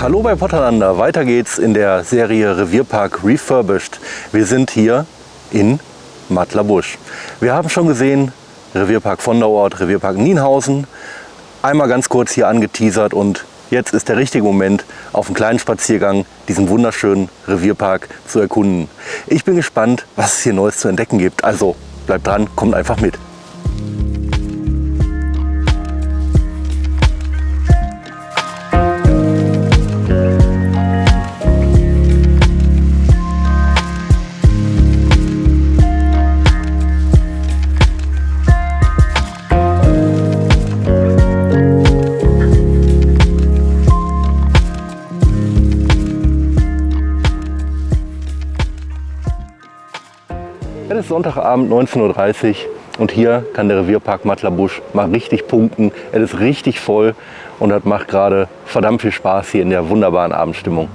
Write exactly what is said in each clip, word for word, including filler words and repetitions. Hallo bei POTT.einander, weiter geht's in der Serie Revierpark Refurbished. Wir sind hier in Mattlerbusch. Wir haben schon gesehen Revierpark Vonderort, Revierpark Nienhausen. Einmal ganz kurz hier angeteasert und jetzt ist der richtige Moment, auf einen kleinen Spaziergang diesen wunderschönen Revierpark zu erkunden. Ich bin gespannt, was es hier Neues zu entdecken gibt. Also bleibt dran, kommt einfach mit. Sonntagabend neunzehn Uhr dreißig und hier kann der Revierpark Mattlerbusch mal richtig punkten. Er ist richtig voll und das macht gerade verdammt viel Spaß hier in der wunderbaren Abendstimmung.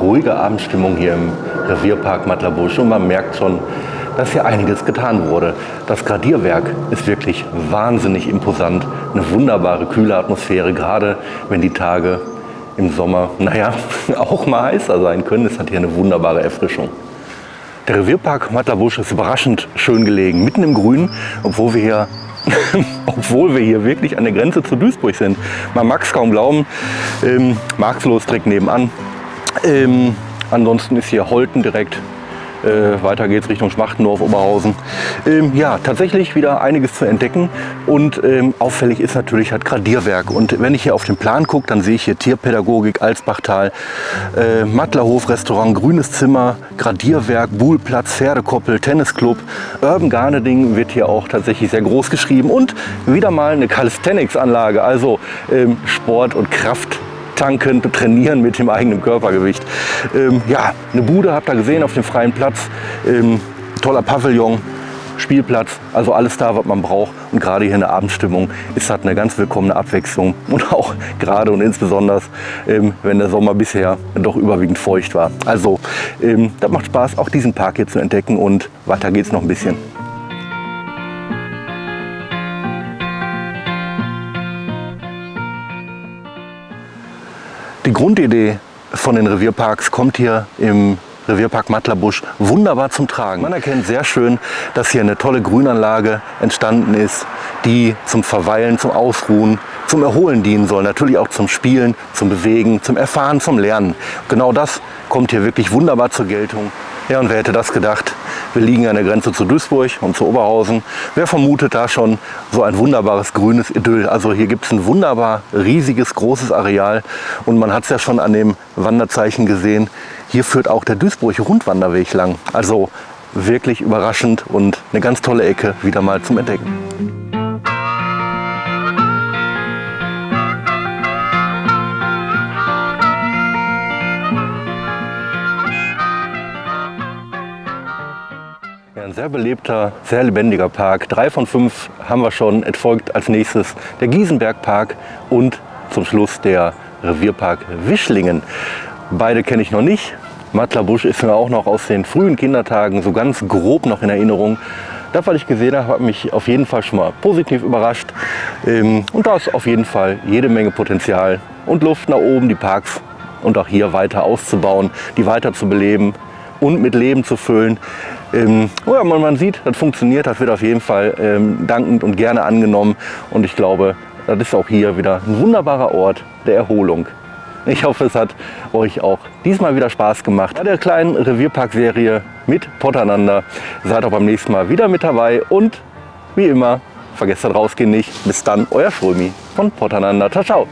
Ruhige Abendstimmung hier im Revierpark Mattlerbusch und man merkt schon, dass hier einiges getan wurde. Das Gradierwerk ist wirklich wahnsinnig imposant, eine wunderbare kühle Atmosphäre, gerade wenn die Tage im Sommer, naja, auch mal heißer sein können. Es hat hier eine wunderbare Erfrischung. Der Revierpark Mattlerbusch ist überraschend schön gelegen, mitten im Grün, obwohl wir hier obwohl wir hier wirklich an der Grenze zu Duisburg sind. Man mag es kaum glauben, ähm, Marxloh ist direkt nebenan. Ähm, ansonsten ist hier Holten direkt, äh, weiter geht's Richtung Schmachtendorf, Oberhausen. Ähm, ja, tatsächlich wieder einiges zu entdecken und ähm, auffällig ist natürlich halt Gradierwerk. Und wenn ich hier auf den Plan gucke, dann sehe ich hier Tierpädagogik, Alsbachtal, äh, Mattlerhof, Restaurant, grünes Zimmer, Gradierwerk, Buhlplatz, Pferdekoppel, Tennisclub, Urban Gardening wird hier auch tatsächlich sehr groß geschrieben und wieder mal eine Calisthenics-Anlage, also ähm, Sport und Kraft. Tanken, trainieren mit dem eigenen Körpergewicht. Ähm, ja, eine Bude habt ihr gesehen auf dem freien Platz, ähm, toller Pavillon, Spielplatz, also alles da, was man braucht. Und gerade hier in der Abendstimmung ist das eine ganz willkommene Abwechslung und auch gerade und insbesondere, ähm, wenn der Sommer bisher doch überwiegend feucht war. Also, ähm, das macht Spaß, auch diesen Park hier zu entdecken und weiter geht's noch ein bisschen. Die Grundidee von den Revierparks kommt hier im Revierpark Mattlerbusch wunderbar zum Tragen. Man erkennt sehr schön, dass hier eine tolle Grünanlage entstanden ist, die zum Verweilen, zum Ausruhen, zum Erholen dienen soll. Natürlich auch zum Spielen, zum Bewegen, zum Erfahren, zum Lernen. Genau das kommt hier wirklich wunderbar zur Geltung. Ja, und wer hätte das gedacht? Wir liegen an der Grenze zu Duisburg und zu Oberhausen. Wer vermutet da schon so ein wunderbares grünes Idyll? Also hier gibt es ein wunderbar riesiges, großes Areal. Und man hat es ja schon an dem Wanderzeichen gesehen. Hier führt auch der Duisburg-Rundwanderweg lang. Also wirklich überraschend und eine ganz tolle Ecke wieder mal zum Entdecken. Sehr belebter, sehr lebendiger Park. Drei von fünf haben wir schon. Es folgt als nächstes der Gysenbergpark und zum Schluss der Revierpark Wischlingen. Beide kenne ich noch nicht. Mattlerbusch ist mir auch noch aus den frühen Kindertagen so ganz grob noch in Erinnerung. Das, was ich gesehen habe, hat mich auf jeden Fall schon mal positiv überrascht. Und da ist auf jeden Fall jede Menge Potenzial und Luft nach oben, die Parks und auch hier weiter auszubauen, die weiter zu beleben und mit Leben zu füllen. Ähm, ja, man, man sieht, das funktioniert, das wird auf jeden Fall ähm, dankend und gerne angenommen. Und ich glaube, das ist auch hier wieder ein wunderbarer Ort der Erholung. Ich hoffe, es hat euch auch diesmal wieder Spaß gemacht bei der kleinen Revierpark-Serie mit POTT.einander. Seid auch beim nächsten Mal wieder mit dabei und wie immer, vergesst das Rausgehen nicht. Bis dann, euer Schrömi von POTT.einander. Ciao, ciao.